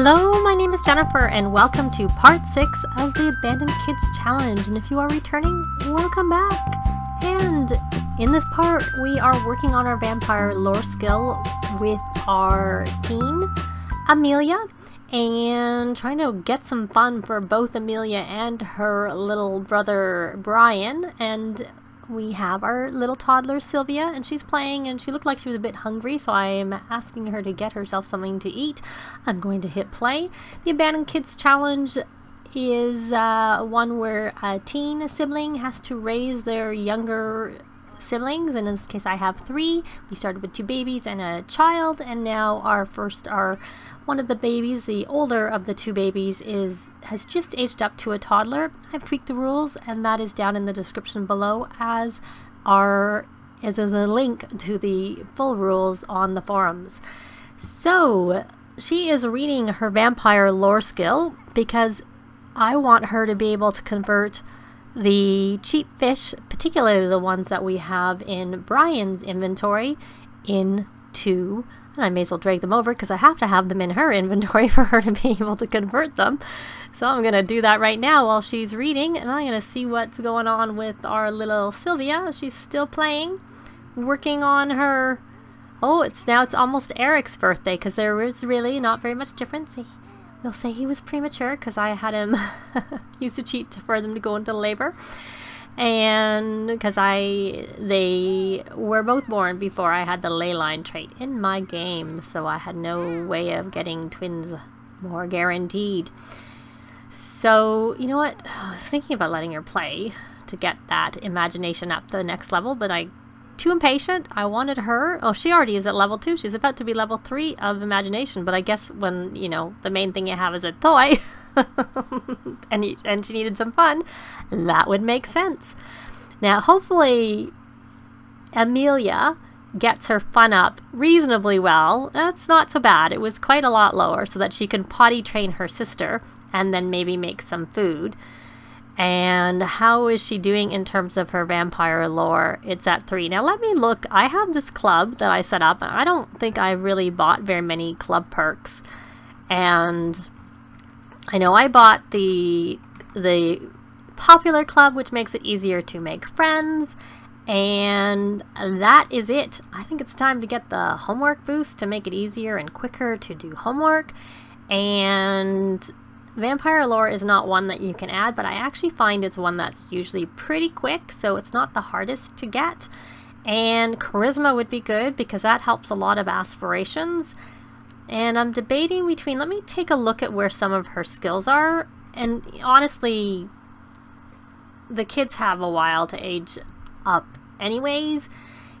Hello, my name is Jennifer and welcome to part 6 of the Abandoned Kids Challenge, and if you are returning, welcome back! And in this part we are working on our vampire lore skill with our teen, Amelia, and trying to get some fun for both Amelia and her little brother Brian. And we have our little toddler Sylvia, and she's playing, and she looked like she was a bit hungry, so I'm asking her to get herself something to eat. I'm going to hit play. The Abandoned Kids Challenge is one where a teen sibling has to raise their younger siblings, and in this case I have 3. We started with 2 babies and a child, and now our one of the babies, the older of the 2 babies, has just aged up to a toddler. I've tweaked the rules, and that is down in the description below as is a link to the full rules on the forums. So she is reading her vampire lore skill because I want her to be able to convert the cheap fish, particularly the ones that we have in Brian's inventory, into, and I may as well drag them over because I have to have them in her inventory for her to be able to convert them. So I'm going to do that right now while she's reading, and I'm going to see what's going on with our little Sylvia. She's still playing, working on her... Oh, it's almost Eric's birthday because there is really not very much difference. We'll say he was premature because I had him used to cheat for them to go into labor, and because they were both born before I had the ley line trait in my game, so I had no way of getting twins more guaranteed. So you know what, I was thinking about letting her play to get that imagination up to the next level, but I too impatient. I wanted her... Oh, she already is at level 2. She's about to be level 3 of imagination, but I guess when, you know, the main thing you have is a toy and she needed some fun, that would make sense. Now, hopefully Amelia gets her fun up reasonably well. That's not so bad. It was quite a lot lower, so that she can potty train her sister and then maybe make some food. And how is she doing in terms of her vampire lore? It's at 3. Now let me look. I have this club that I set up. I don't think I really bought very many club perks. And I know I bought the popular club, which makes it easier to make friends. And that is it. I think it's time to get the homework boost to make it easier and quicker to do homework. And... vampire lore is not one that you can add, but I actually find it's one that's usually pretty quick, so it's not the hardest to get. And charisma would be good because that helps a lot of aspirations. And I'm debating between... let me take a look at where some of her skills are. And honestly, the kids have a while to age up anyways.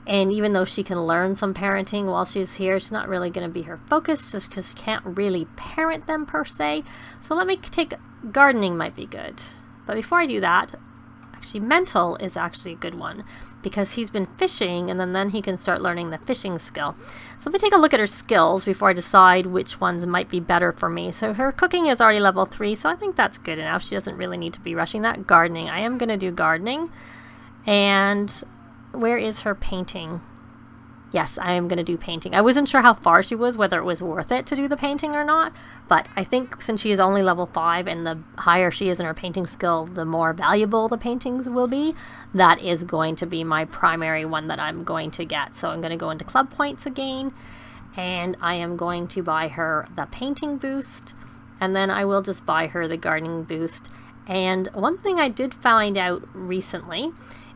And even though she can learn some parenting while she's here, it's not really going to be her focus just because she can't really parent them per se. So let me take... gardening might be good. But before I do that, actually mental is actually a good one because he's been fishing, and then he can start learning the fishing skill. So let me take a look at her skills before I decide which ones might be better for me. So her cooking is already level 3, so I think that's good enough. She doesn't really need to be rushing that. Gardening. I am going to do gardening. And... where is her painting? Yes, I am going to do painting. I wasn't sure how far she was, whether it was worth it to do the painting or not, but I think since she is only level 5 and the higher she is in her painting skill, the more valuable the paintings will be, that is going to be my primary one that I'm going to get. So I'm going to go into club points again, and I am going to buy her the painting boost, and then I will just buy her the gardening boost. And one thing I did find out recently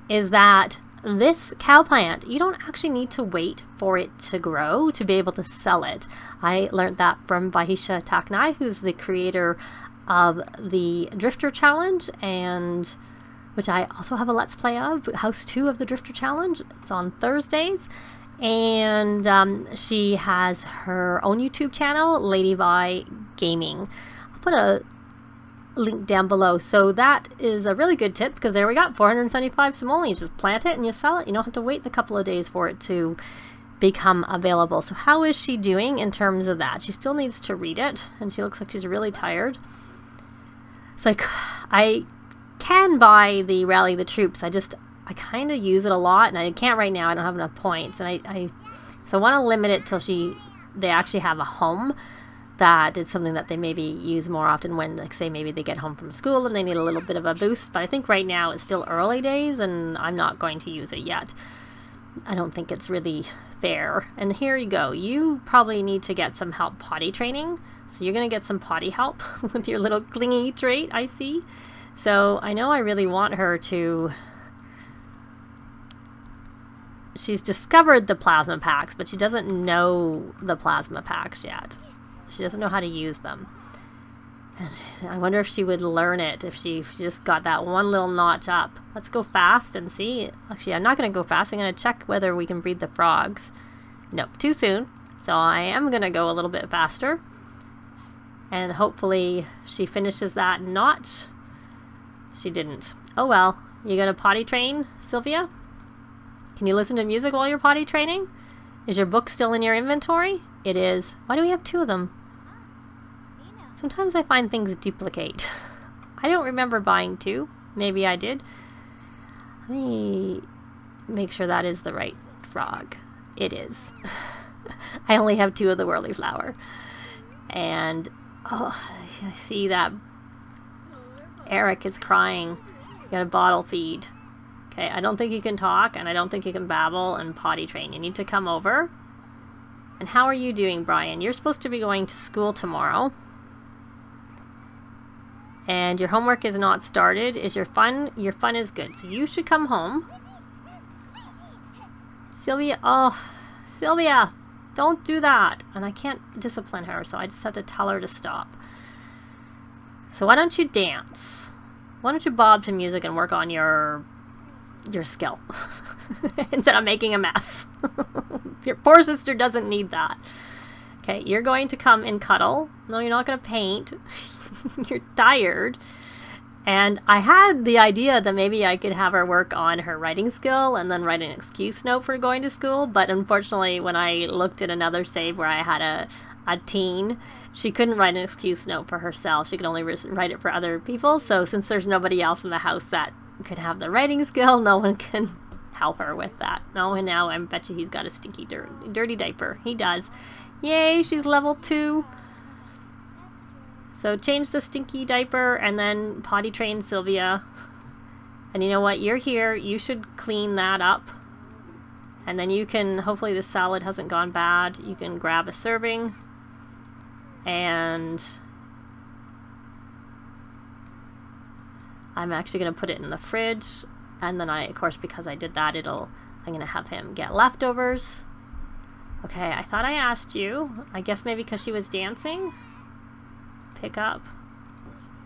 is that this cow plant, you don't actually need to wait for it to grow to be able to sell it. I learned that from Vahisha Taknai, who's the creator of the Drifter Challenge, and which I also have a Let's Play of, House 2 of the Drifter Challenge. It's on Thursdays. And she has her own YouTube channel, Lady Vi Gaming. I'll put a link down below. So that is a really good tip because there we got 475 simoleons. You just plant it and you sell it. You don't have to wait the couple of days for it to become available. So how is she doing in terms of that? She still needs to read it, and she looks like she's really tired. It's like, I can buy the Rally the Troops. I kind of use it a lot, and I can't right now. I don't have enough points, and I want to limit it till they actually have a home that it's something that they maybe use more often when, like, say maybe they get home from school and they need a little bit of a boost. But I think right now it's still early days and I'm not going to use it yet. I don't think it's really fair. And here you go. You probably need to get some help potty training. So you're going to get some potty help with your little clingy trait, I see. So I know I really want her to... She's discovered the plasma packs, but she doesn't know the plasma packs yet. She doesn't know how to use them. And I wonder if she would learn it if she just got that one little notch up. Let's go fast and see. Actually, I'm not going to go fast. I'm going to check whether we can breed the frogs. Nope, too soon. So I am going to go a little bit faster. And hopefully she finishes that notch. She didn't. Oh well. You going to potty train, Sylvia? Can you listen to music while you're potty training? Is your book still in your inventory? It is. Why do we have two of them? Sometimes I find things duplicate. I don't remember buying two. Maybe I did. Let me make sure that is the right frog. It is. I only have two of the whirly flower. And, oh, I see that Eric is crying. You got a bottle feed. Okay, I don't think you can talk, and I don't think you can babble and potty train. You need to come over. And how are you doing, Brian? You're supposed to be going to school tomorrow. And your homework is not started. Is your fun? Your fun is good. So you should come home. Sylvia, oh, Sylvia, don't do that. And I can't discipline her, so I just have to tell her to stop. So why don't you dance? Why don't you bob to music and work on your skill instead of making a mess? Your poor sister doesn't need that. Okay, you're going to come and cuddle. No, you're not going to paint. You're tired. And I had the idea that maybe I could have her work on her writing skill and then write an excuse note for going to school, but unfortunately when I looked at another save where I had a teen, she couldn't write an excuse note for herself. She could only write it for other people. So since there's nobody else in the house that could have the writing skill, no one can help her with that. Oh, and now I bet you he's got a stinky dirty diaper. He does. Yay, she's level 2. So change the stinky diaper and then potty train Sylvia. And you know what? You're here. You should clean that up. And then you can, hopefully the salad hasn't gone bad. You can grab a serving. And I'm actually going to put it in the fridge. And then I, of course, because I did that, I'm going to have him get leftovers. Okay, I thought I asked you. I guess maybe because she was dancing. Pick up.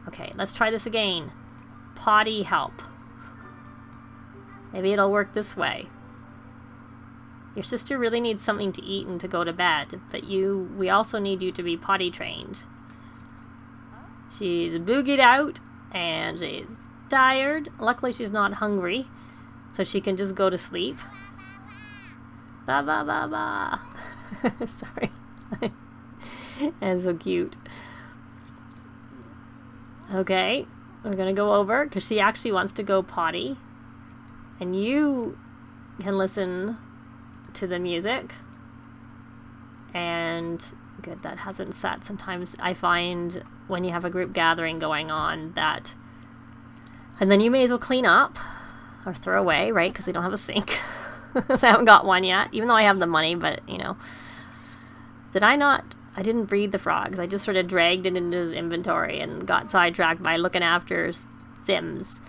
Okay, let's try this again. Potty help. Maybe it'll work this way. Your sister really needs something to eat and to go to bed, but we also need you to be potty trained. She's boogied out and she's tired. Luckily she's not hungry, so she can just go to sleep. Ba ba ba ba. Sorry. That's so cute. Okay, we're gonna go over because she actually wants to go potty. And you can listen to the music. And good, that hasn't set. Sometimes I find when you have a group gathering going on that, and then you may as well clean up or throw away, right? Because we don't have a sink. So I haven't got one yet, even though I have the money, but, you know. Did I not? I didn't breed the frogs. I just sort of dragged it into his inventory and got sidetracked by looking after Sim's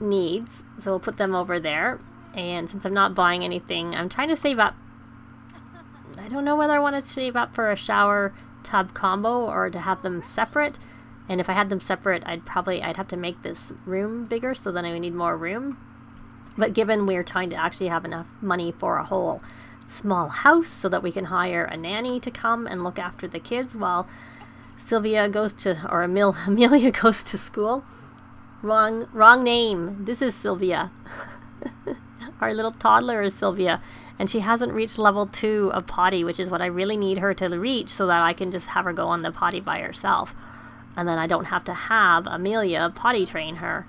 needs. So we'll put them over there. And since I'm not buying anything, I'm trying to save up. I don't know whether I want to save up for a shower tub combo or to have them separate. And if I had them separate, I'd have to make this room bigger, so then I would need more room. But given we're trying to actually have enough money for a whole small house so that we can hire a nanny to come and look after the kids while Sylvia goes to, or Amelia goes to school. Wrong name. This is Sylvia. Our little toddler is Sylvia, and she hasn't reached level 2 of potty, which is what I really need her to reach so that I can just have her go on the potty by herself. And then I don't have to have Amelia potty train her.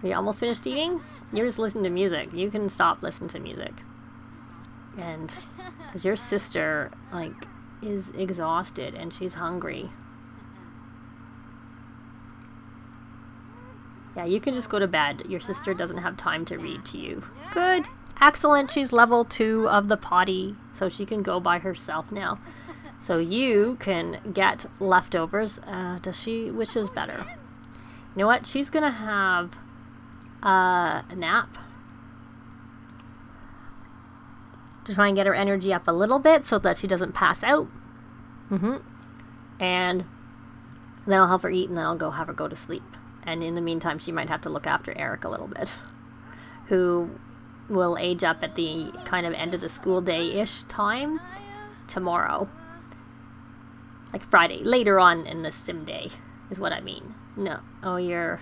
Are you almost finished eating? You're just listening to music. You can stop listening to music. And because your sister, like, is exhausted and she's hungry. Yeah, you can just go to bed. Your sister doesn't have time to read to you. Good. Excellent. She's level 2 of the potty, so she can go by herself now. So you can get leftovers. Does she wishes better? You know what? She's going to have a nap to try and get her energy up a little bit so that she doesn't pass out. And then I'll have her eat and then I'll go have her go to sleep. And in the meantime, she might have to look after Eric a little bit, who will age up at the kind of end of the school day-ish time tomorrow. Like Friday, later on in the sim day is what I mean. No. Oh, you're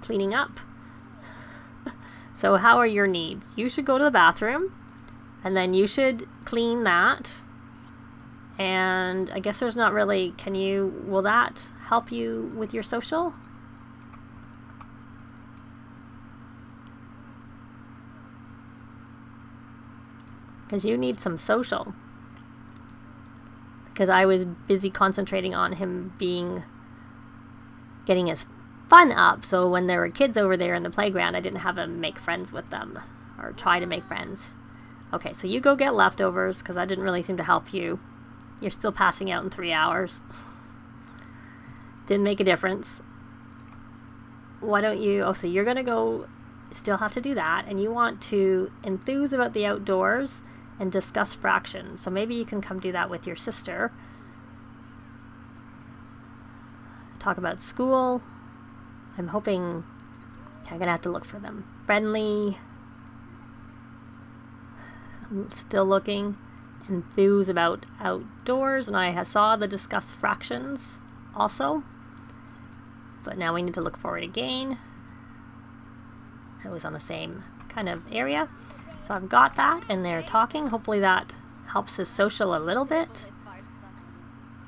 cleaning up? So how are your needs? You should go to the bathroom, and then you should clean that. And I guess there's not really, can you, will that help you with your social? Because you need some social. Because I was busy concentrating on him getting his fun up, so when there were kids over there in the playground, I didn't have him make friends with them, or try to make friends. Okay, so you go get leftovers, because that didn't really seem to help you. You're still passing out in 3 hours. Didn't make a difference. Why don't you... Oh, so you're going to go... Still have to do that, and you want to enthuse about the outdoors and discuss fractions, so maybe you can come do that with your sister. Talk about school. I'm hoping I'm gonna have to look for them. Friendly, I'm still looking. Enthuse about outdoors, and I saw the discuss fractions also, but now we need to look for it again. It was on the same kind of area. So I've got that, and they're talking. Hopefully that helps his social a little bit.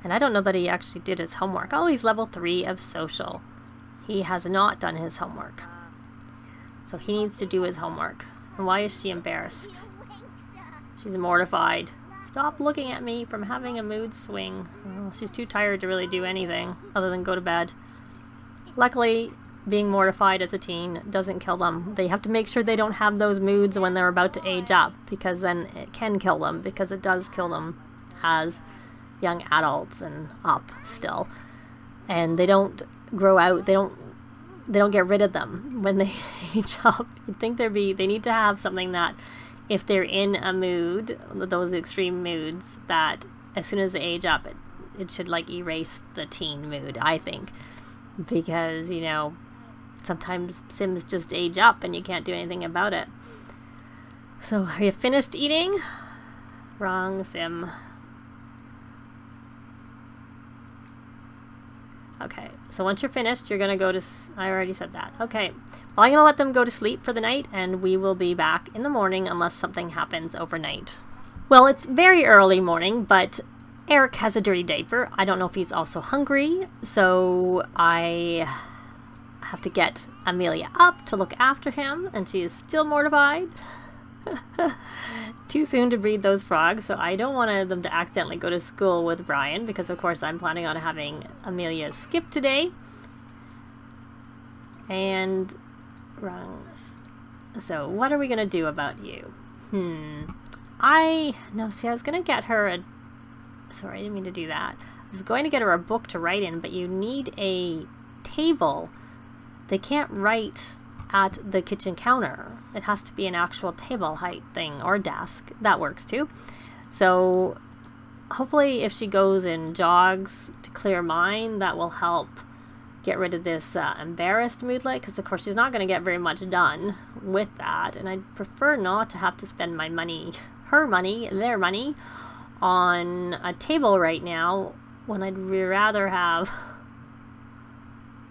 And I don't know that he actually did his homework. Oh, he's level 3 of social. He has not done his homework. So he needs to do his homework. And why is she embarrassed? She's mortified. Stop looking at me from having a mood swing. Oh, she's too tired to really do anything other than go to bed. Luckily, being mortified as a teen doesn't kill them. They have to make sure they don't have those moods when they're about to age up, because then it can kill them, because it does kill them as young adults and up still. And they don't grow out, they don't get rid of them when they age up. You'd think they need to have something that if they're in a mood, those extreme moods, that as soon as they age up, it should like erase the teen mood, I think. Because, you know, sometimes Sims just age up and you can't do anything about it. So, are you finished eating? Wrong Sim. Okay, so once you're finished, you're gonna go to... I already said that. Okay, well, I'm gonna let them go to sleep for the night, and we will be back in the morning unless something happens overnight. Well, it's very early morning, but Eric has a dirty diaper. I don't know if he's also hungry, so I have to get Amelia up to look after him, and she is still mortified. Too soon to breed those frogs, so I don't want them to accidentally go to school with Brian, because of course I'm planning on having Amelia skip today. And wrong. So what are we gonna do about you? I was gonna get her a... Sorry, I didn't mean to do that. I was going to get her a book to write in, but you need a table. They can't write at the kitchen counter. It has to be an actual table height thing, or desk. That works too. So hopefully if she goes and jogs to clear her mind, that will help get rid of this embarrassed mood, like, because of course she's not going to get very much done with that. And I'd prefer not to have to spend my money, her money, their money, on a table right now when I'd rather have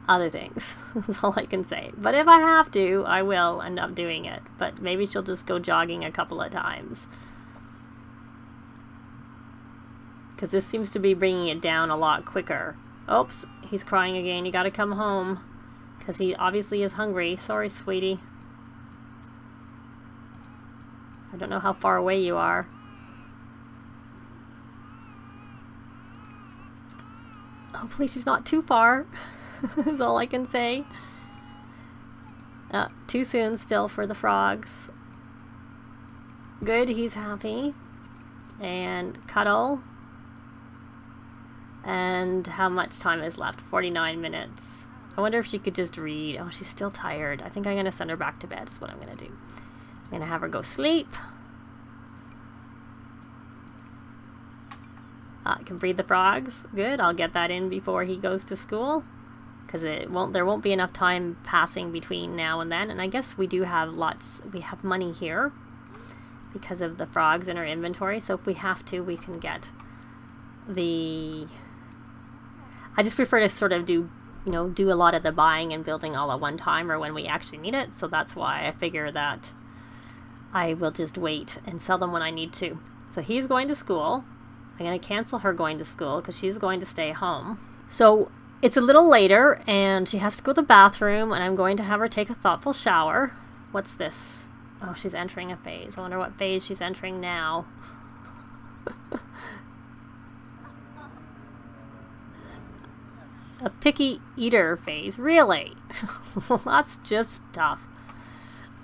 other things. That's all I can say. But if I have to, I will end up doing it. But maybe she'll just go jogging a couple of times, because this seems to be bringing it down a lot quicker. Oops, he's crying again. You gotta come home, because he obviously is hungry. Sorry, sweetie. I don't know how far away you are. Hopefully she's not too far, is all I can say. Too soon still for the frogs. Good, he's happy. And cuddle. And how much time is left? 49 minutes. I wonder if she could just read. Oh, she's still tired. I think I'm going to send her back to bed is what I'm going to do. I'm going to have her go sleep. I can breed the frogs. Good, I'll get that in before he goes to school. Because there won't be enough time passing between now and then. And I guess we do have lots, we have money here because of the frogs in our inventory. So if we have to, we can get the... I just prefer to sort of do, you know, do a lot of the buying and building all at one time or when we actually need it. So that's why I figure that I will just wait and sell them when I need to. So he's going to school. I'm going to cancel her going to school because she's going to stay home. So it's a little later and she has to go to the bathroom and I'm going to have her take a thoughtful shower. What's this? Oh, she's entering a phase. I wonder what phase she's entering now. A picky eater phase. Really? That's just tough,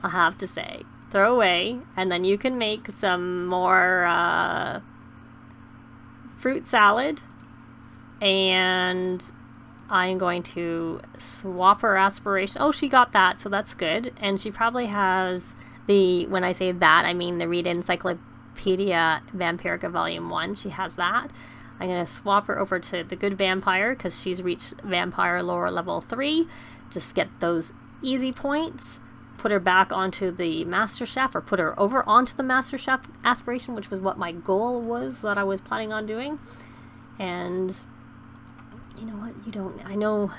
I have to say. Throw away and then you can make some more... fruit salad, and I'm going to swap her aspiration. Oh, she got that, so that's good. And she probably has the, when I say that, I mean the Read Encyclopedia Vampirica Volume 1. She has that. I'm going to swap her over to the Good Vampire because she's reached Vampire Lore Level 3. Just get those easy points. Put her back onto the Master Chef, or put her over onto the Master Chef aspiration, which was what my goal was that I was planning on doing. And you know what, you don't, I know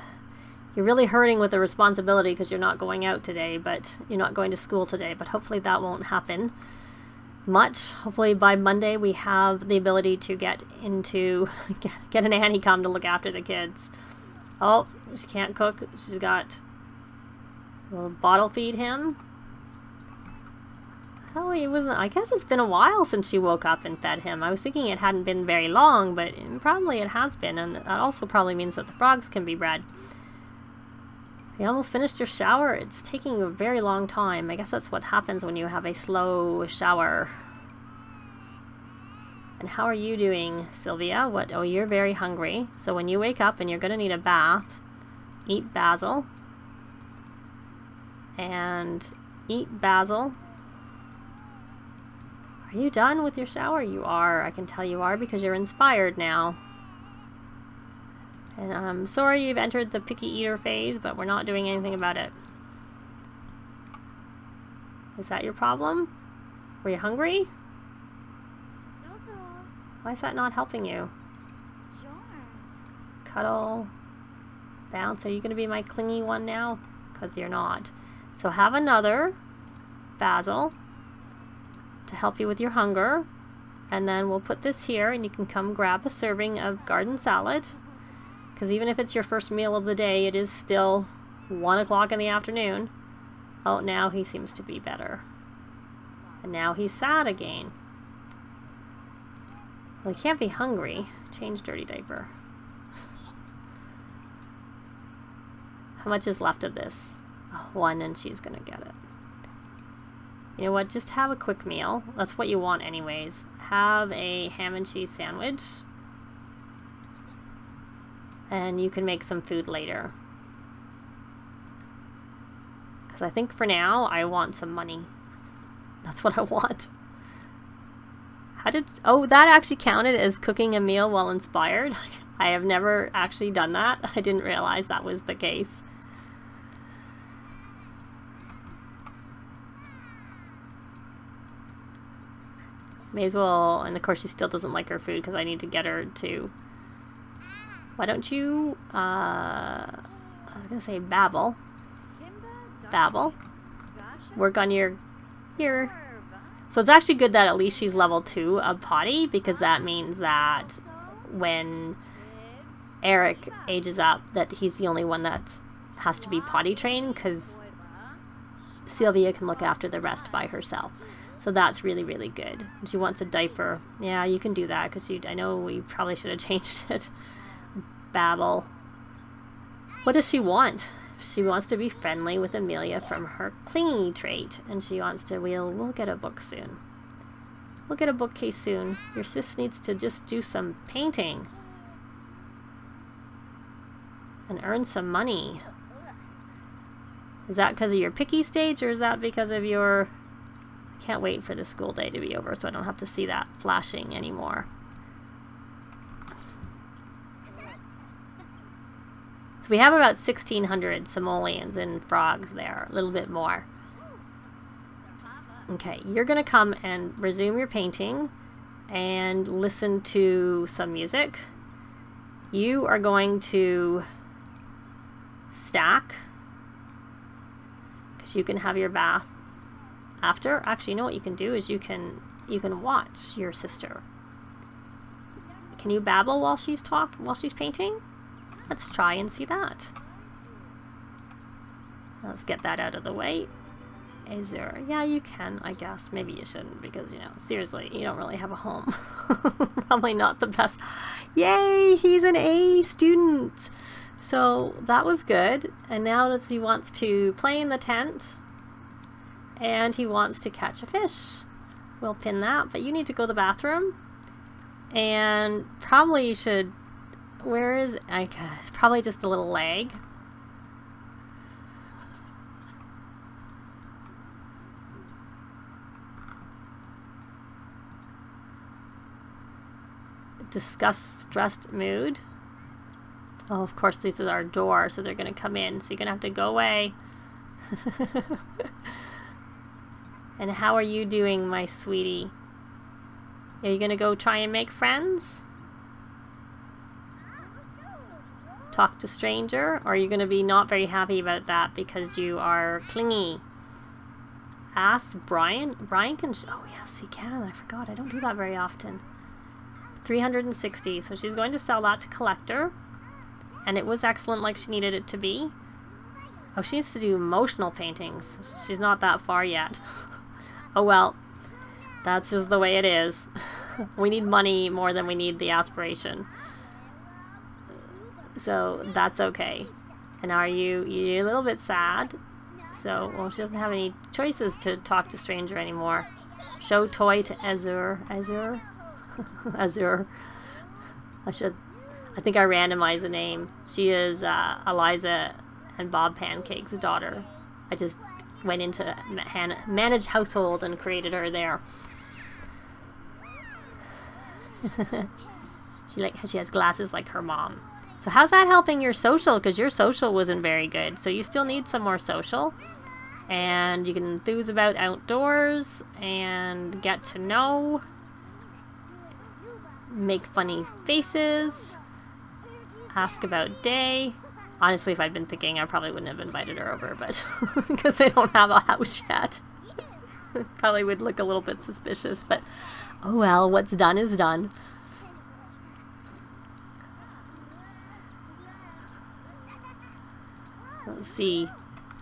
you're really hurting with the responsibility because you're not going out today, but you're not going to school today, but hopefully that won't happen much. Hopefully by Monday we have the ability to get into get an Annie come to look after the kids. Oh, she can't cook. She's got... We'll bottle feed him. Oh, he wasn't. I guess it's been a while since she woke up and fed him. I was thinking it hadn't been very long, but probably it has been, and that also probably means that the frogs can be bred. You almost finished your shower. It's taking a very long time. I guess that's what happens when you have a slow shower. And how are you doing, Sylvia? What? Oh, you're very hungry. So when you wake up and you're going to need a bath, eat basil. And eat basil. Are you done with your shower? You are. I can tell you are because you're inspired now. And I'm sorry you've entered the picky eater phase, but we're not doing anything about it. Is that your problem? Were you hungry? Why is that not helping you? Cuddle. Bounce. Are you going to be my clingy one now? Because you're not. So have another basil to help you with your hunger, and then we'll put this here and you can come grab a serving of garden salad, because even if it's your first meal of the day, it is still 1 o'clock in the afternoon. Oh, now he seems to be better, and now he's sad again. Well, he can't be hungry. Change dirty diaper. How much is left of this? One, and she's gonna get it. You know what, just have a quick meal. That's what you want anyways. Have a ham and cheese sandwich. And you can make some food later. Because I think for now, I want some money. That's what I want. How did... Oh, that actually counted as cooking a meal while inspired. I have never actually done that. I didn't realize that was the case. May as well, and of course she still doesn't like her food because I need to get her to... Why don't you, I was going to say babble. Babble. Work on your... Here. So it's actually good that at least she's level 2 of potty, because that means that when Eric ages up, that he's the only one that has to be potty trained, because Sylvia can look after the rest by herself. So that's really, really good. She wants a diaper. Yeah, you can do that, because I know we probably should have changed it. babble. What does she want? She wants to be friendly with Amelia from her clingy trait, and she wants to... We'll get a book soon. We'll get a bookcase soon. Your sis needs to just do some painting. And earn some money. Is that because of your picky stage, or is that because of your... I can't wait for the school day to be over so I don't have to see that flashing anymore. So we have about 1,600 simoleons and frogs there, a little bit more. Okay, you're going to come and resume your painting and listen to some music. You are going to stack, because you can have your bath after. Actually, you know what you can do is you can watch your sister. Can you babble while she's painting? Let's try and see that. Let's get that out of the way. Is there... Yeah, you can, I guess. Maybe you shouldn't because, you know, seriously, you don't really have a home. Probably not the best. Yay! He's an A student! So that was good. And now let's see, he wants to play in the tent. And he wants to catch a fish. We'll pin that. But you need to go to the bathroom. And probably you should... Where is... I guess probably just a little lag. Disgust, stressed mood. Oh, of course, this is our door, so they're going to come in. So you're going to have to go away. And how are you doing, my sweetie? Are you going to go try and make friends? Talk to stranger, or are you going to be not very happy about that because you are clingy? Ask Brian. Brian can... Oh, yes, he can. I forgot. I don't do that very often. 360. So she's going to sell that to collector. And it was excellent like she needed it to be. Oh, she needs to do emotional paintings. She's not that far yet. Oh, well. That's just the way it is. We need money more than we need the aspiration. So that's okay. And are you... You're a little bit sad. So, well, she doesn't have any choices to talk to stranger anymore. Show toy to Azure. Azure? Azure. I think I randomized the name. She is Eliza and Bob Pancake's daughter. I just went into manage household and created her there. She has glasses like her mom. So how's that helping your social? Because your social wasn't very good. So you still need some more social. And you can enthuse about outdoors and get to know. Make funny faces. Ask about day. Honestly, if I'd been thinking, I probably wouldn't have invited her over, but because they don't have a house yet. Probably would look a little bit suspicious, but oh well, what's done is done. Let's see.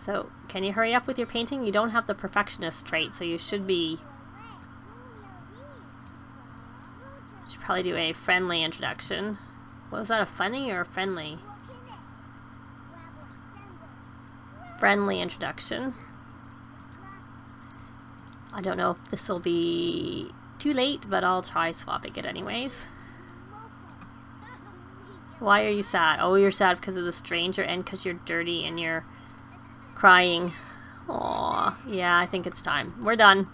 So, can you hurry up with your painting? You don't have the perfectionist trait, so you should be... You should probably do a friendly introduction. What was that, a funny or a friendly? Friendly introduction. I don't know if this will be too late, but I'll try swapping it anyways. Why are you sad? Oh, you're sad because of the stranger and because you're dirty and you're crying. Aw, yeah, I think it's time. We're done.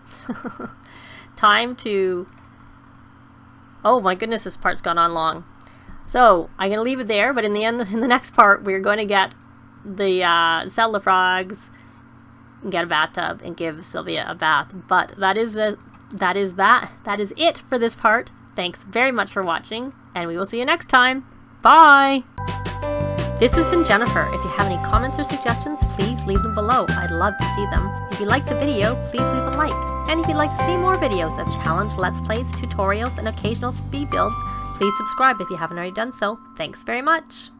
Time to... Oh my goodness, this part's gone on long. So, I'm going to leave it there, but in the end, in the next part, we're going to get the, sell the frogs, and get a bathtub, and give Sylvia a bath. But that is it for this part. Thanks very much for watching, and we will see you next time. Bye! This has been Jennifer. If you have any comments or suggestions, please leave them below. I'd love to see them. If you liked the video, please leave a like. And if you'd like to see more videos of challenge Let's Plays, tutorials, and occasional speed builds, please subscribe if you haven't already done so. Thanks very much!